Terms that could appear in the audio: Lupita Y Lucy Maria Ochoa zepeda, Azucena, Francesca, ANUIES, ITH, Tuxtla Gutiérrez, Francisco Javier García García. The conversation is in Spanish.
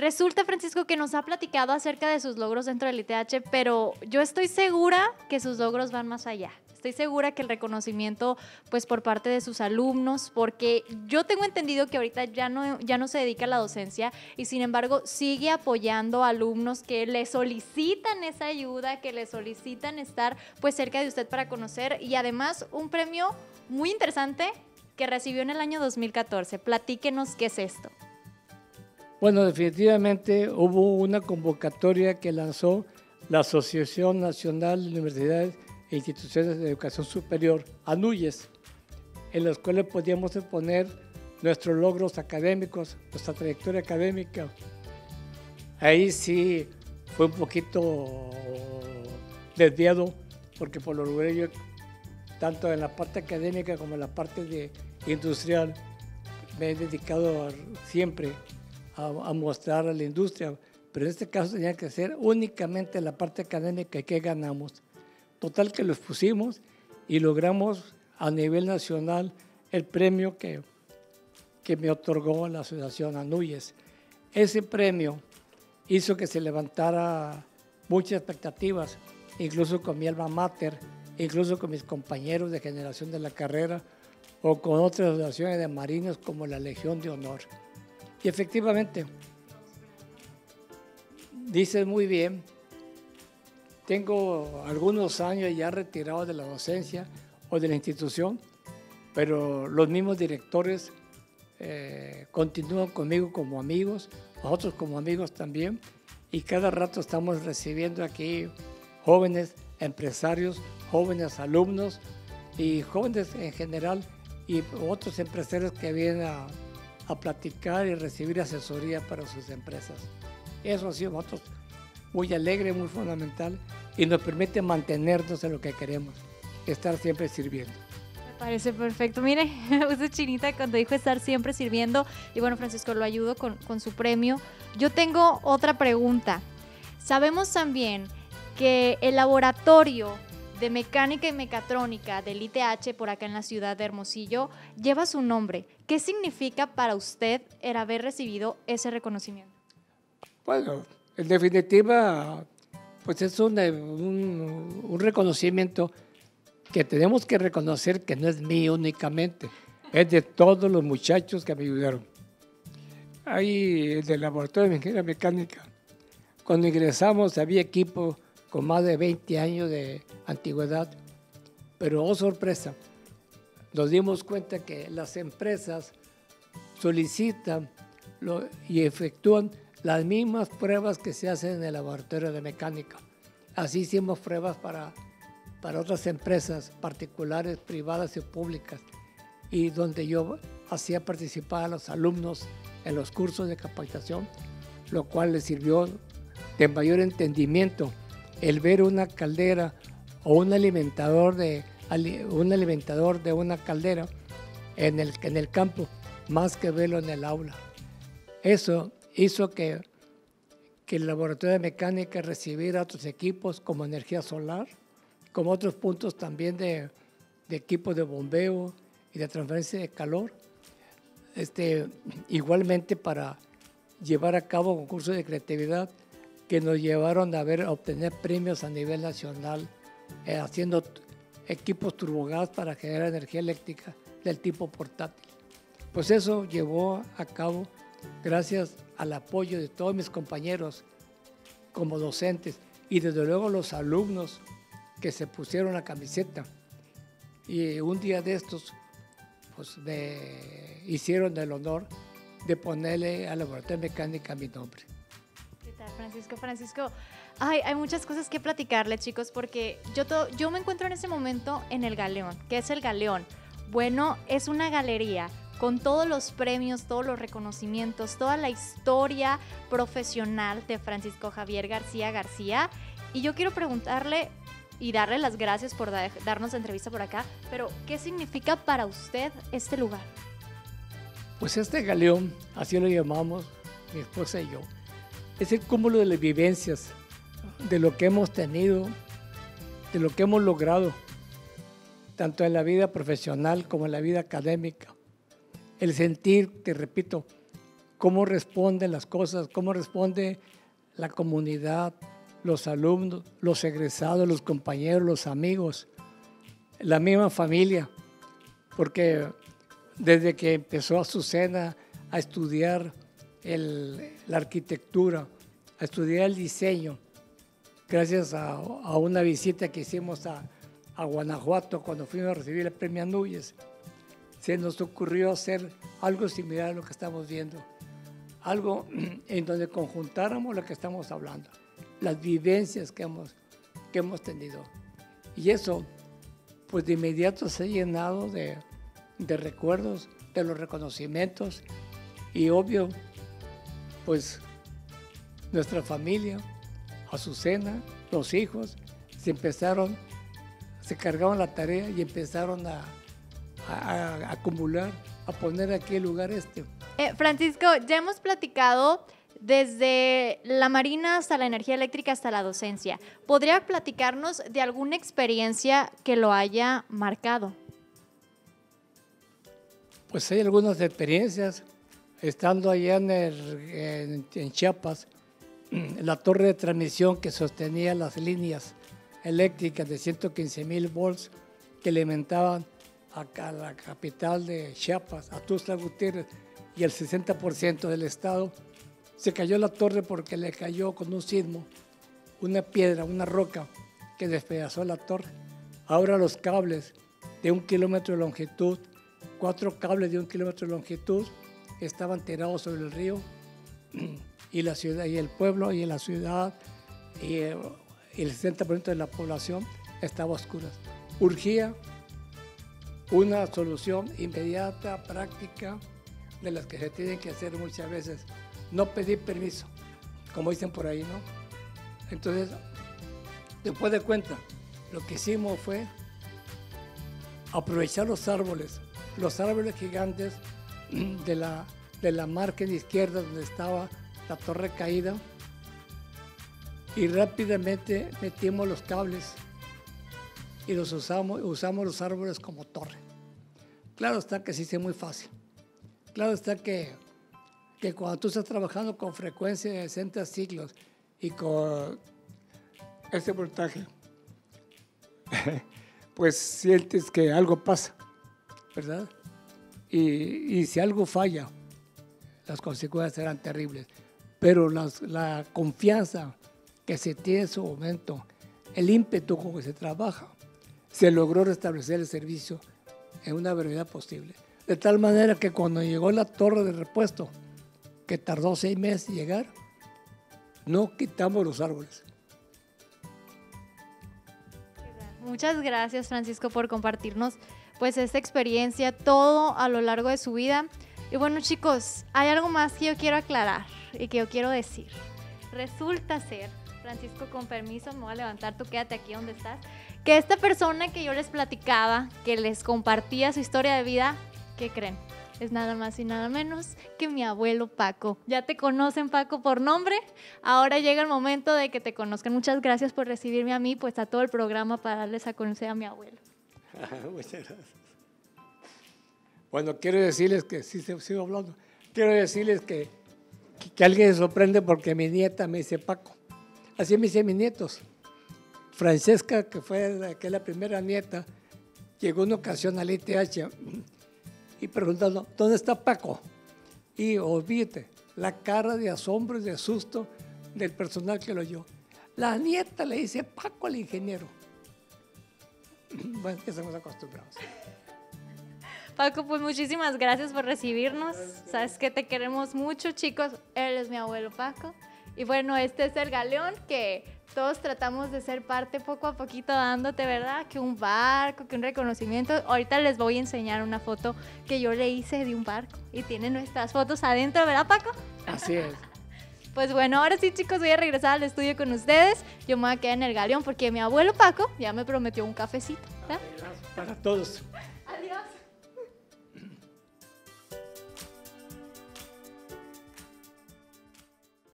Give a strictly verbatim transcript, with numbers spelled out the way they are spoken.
Resulta, Francisco, que nos ha platicado acerca de sus logros dentro del I T H, pero yo estoy segura que sus logros van más allá. Estoy segura que el reconocimiento, pues, por parte de sus alumnos, porque yo tengo entendido que ahorita ya no, ya no se dedica a la docencia y, sin embargo, sigue apoyando a alumnos que le solicitan esa ayuda, que le solicitan estar, pues, cerca de usted para conocer. Y además, un premio muy interesante que recibió en el año dos mil catorce. Platíquenos qué es esto. Bueno, definitivamente hubo una convocatoria que lanzó la Asociación Nacional de Universidades e Instituciones de Educación Superior, ANUIES, en las cuales podíamos exponer nuestros logros académicos, nuestra trayectoria académica. Ahí sí fue un poquito desviado, porque por lo logré yo, tanto en la parte académica como en la parte de industrial, me he dedicado a, siempre a, a mostrar a la industria, pero en este caso tenía que ser únicamente la parte académica y que ganamos. Total que los pusimos y logramos a nivel nacional el premio que, que me otorgó la Asociación ANUIES. Ese premio hizo que se levantara muchas expectativas, incluso con mi alma mater, incluso con mis compañeros de generación de la carrera o con otras asociaciones de marinos como la Legión de Honor. Y efectivamente, dices muy bien. Tengo algunos años ya retirado de la docencia o de la institución, pero los mismos directores eh, continúan conmigo como amigos, nosotros como amigos también, y cada rato estamos recibiendo aquí jóvenes empresarios, jóvenes alumnos y jóvenes en general y otros empresarios que vienen a, a platicar y recibir asesoría para sus empresas. Eso ha sido nosotros. Muy alegre, muy fundamental, y nos permite mantenernos en lo que queremos, estar siempre sirviendo. Me parece perfecto. Mire, uso chinita cuando dijo estar siempre sirviendo, y bueno, Francisco, lo ayudo con, con su premio. Yo tengo otra pregunta. Sabemos también que el laboratorio de mecánica y mecatrónica del I T H, por acá en la ciudad de Hermosillo, lleva su nombre. ¿Qué significa para usted el haber recibido ese reconocimiento? Bueno, en definitiva, pues es un, un, un reconocimiento que tenemos que reconocer que no es mío únicamente, es de todos los muchachos que me ayudaron. Ahí del Laboratorio de Ingeniería Mecánica, cuando ingresamos había equipo con más de veinte años de antigüedad, pero oh sorpresa, nos dimos cuenta que las empresas solicitan lo, y efectúan las mismas pruebas que se hacen en el laboratorio de mecánica. Así hicimos pruebas para, para otras empresas particulares, privadas y públicas, y donde yo hacía participar a los alumnos en los cursos de capacitación, lo cual les sirvió de mayor entendimiento el ver una caldera o un alimentador de, un alimentador de una caldera en el, en el campo, más que verlo en el aula. Eso hizo que, que el laboratorio de mecánica recibiera otros equipos como energía solar, como otros puntos también de, de equipos de bombeo y de transferencia de calor. Este, igualmente para llevar a cabo concursos de creatividad que nos llevaron a, ver, a obtener premios a nivel nacional, eh, haciendo equipos turbogas para generar energía eléctrica del tipo portátil. Pues eso llevó a cabo gracias al apoyo de todos mis compañeros como docentes y desde luego los alumnos que se pusieron la camiseta. Y un día de estos, pues me hicieron el honor de ponerle a la Laboratorio de Mecánica mi nombre. ¿Qué tal, Francisco? Francisco, ay, hay muchas cosas que platicarle, chicos, porque yo, todo, yo me encuentro en este momento en el Galeón. ¿Qué es el Galeón? Bueno, es una galería con todos los premios, todos los reconocimientos, toda la historia profesional de Francisco Javier García García. Y yo quiero preguntarle y darle las gracias por da, darnos la entrevista por acá, pero ¿qué significa para usted este lugar? Pues este galeón, así lo llamamos mi esposa y yo, es el cúmulo de las vivencias, de lo que hemos tenido, de lo que hemos logrado, tanto en la vida profesional como en la vida académica. El sentir, te repito, cómo responden las cosas, cómo responde la comunidad, los alumnos, los egresados, los compañeros, los amigos, la misma familia, porque desde que empezó Azucena a estudiar el, la arquitectura, a estudiar el diseño, gracias a, a una visita que hicimos a, a Guanajuato cuando fuimos a recibir el premio ANUIES, se nos ocurrió hacer algo similar a lo que estamos viendo, algo en donde conjuntáramos lo que estamos hablando, las vivencias que hemos, que hemos tenido. Y eso, pues de inmediato se ha llenado de, de recuerdos, de los reconocimientos y obvio, pues nuestra familia, Azucena, los hijos, se empezaron, se cargaron la tarea y empezaron a, a, a acumular, a poner aquí el lugar este. Eh, Francisco, ya hemos platicado desde la marina hasta la energía eléctrica hasta la docencia. ¿Podría platicarnos de alguna experiencia que lo haya marcado? Pues hay algunas experiencias. Estando allá en, el, en, en Chiapas, la torre de transmisión que sostenía las líneas eléctricas de ciento quince mil volts que alimentaban a la capital de Chiapas, a Tuxtla Gutiérrez y el sesenta por ciento del estado, se cayó la torre porque le cayó con un sismo, una piedra, una roca que despedazó la torre. Ahora los cables de un kilómetro de longitud, cuatro cables de un kilómetro de longitud estaban tirados sobre el río y la ciudad y el pueblo y la ciudad y el sesenta por ciento de la población estaba a oscuras. Urgía una solución inmediata, práctica, de las que se tienen que hacer muchas veces. No pedir permiso, como dicen por ahí, ¿no? Entonces, después de cuenta, lo que hicimos fue aprovechar los árboles, los árboles gigantes de la, de la margen izquierda donde estaba la torre caída, y rápidamente metimos los cables y los usamos, usamos los árboles como torre. Claro está que se hizo muy fácil. Claro está que que cuando tú estás trabajando con frecuencia de sesenta ciclos y con ese voltaje, pues sientes que algo pasa, ¿verdad? Y, y si algo falla, las consecuencias serán terribles. Pero las, la confianza que se tiene en su momento, el ímpetu con que se trabaja, se logró restablecer el servicio en una brevedad posible. De tal manera que cuando llegó la torre de repuesto, que tardó seis meses en llegar, no quitamos los árboles. Muchas gracias, Francisco, por compartirnos pues esta experiencia, todo a lo largo de su vida. Y bueno, chicos, hay algo más que yo quiero aclarar y que yo quiero decir. Resulta ser, Francisco, con permiso, me voy a levantar, tú quédate aquí donde estás, que esta persona que yo les platicaba, que les compartía su historia de vida, ¿qué creen? Es nada más y nada menos que mi abuelo Paco. Ya te conocen, Paco, por nombre. Ahora llega el momento de que te conozcan. Muchas gracias por recibirme a mí, pues a todo el programa, para darles a conocer a mi abuelo. Muchas gracias. Bueno, quiero decirles que, sí, sigo hablando, quiero decirles que, que, que alguien se sorprende porque mi nieta me dice Paco. Así me dicen mis nietos. Francesca, que fue la, que es la primera nieta, llegó una ocasión al I T H y preguntando, ¿dónde está Paco? Y olvídate, la cara de asombro y de susto del personal que lo oyó. La nieta le dice Paco al ingeniero. Bueno, que estamos acostumbrados. Paco, pues muchísimas gracias por recibirnos. Gracias. Sabes que te queremos mucho, chicos. Eres mi abuelo Paco. Y bueno, este es el galeón que todos tratamos de ser parte poco a poquito dándote, ¿verdad? Que un barco, que un reconocimiento. Ahorita les voy a enseñar una foto que yo le hice de un barco y tiene nuestras fotos adentro, ¿verdad, Paco? Así es. Pues bueno, ahora sí, chicos, voy a regresar al estudio con ustedes. Yo me voy a quedar en el galeón porque mi abuelo Paco ya me prometió un cafecito, ¿verdad? Para todos.